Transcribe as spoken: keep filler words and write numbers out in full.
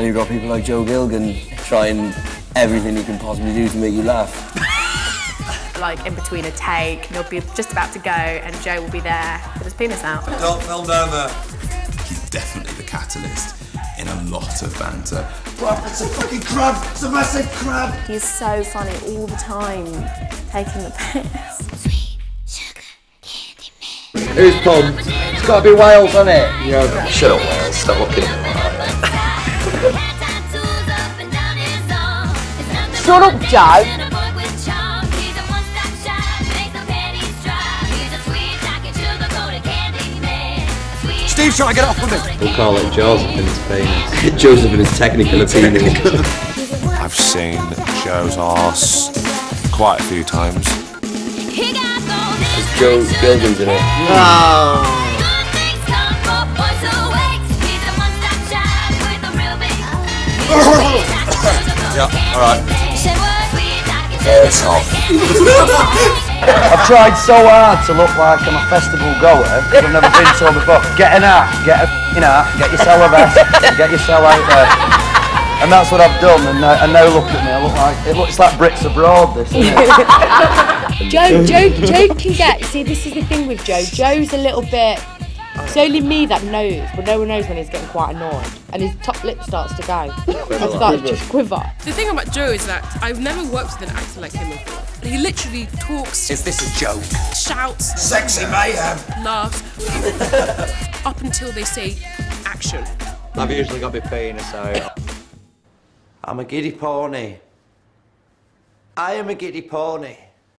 And you've got people like Joe Gilgun trying everything he can possibly do to make you laugh. Like, in between a take, he'll be just about to go and Joe will be there with his penis out. Don't film over. He's definitely the catalyst in a lot of banter. Crab, it's a fucking crab! It's a massive crab! He's so funny all the time, taking the piss. Sweet sugar candy man. Who's pumped? It's gotta be Wales, hasn't it? Yeah. Shut up, Wales. Stop looking at me. Shut up, Joe! Steve's trying to get off with it. We'll call it Joseph and his penis. Joseph and his technical opinion. I've seen Joe's arse quite a few times. It's Joe Gilgun's in it. No. Yeah, alright. It's off. I've tried so hard to look like I'm a festival goer, but I've never been so before. Get an art, get a f***ing art, get yourself a vest, get yourself out there. And that's what I've done, and, uh, and now look at me, I look like, it looks like Brits abroad, this, isn't it? Joe, Joe, Joe can get, see this is the thing with Joe, Joe's a little bit, it's only me that knows, but no one knows when he's getting quite annoyed, and his top lip starts to go, and starts to quiver. The thing about Joe is that I've never worked with an actor like him before. He literally talks. Is this a joke? Shouts. Sexy mayhem. Laughs. Up until they say action. I've usually got my penis out. I'm a giddy pony. I am a giddy pony.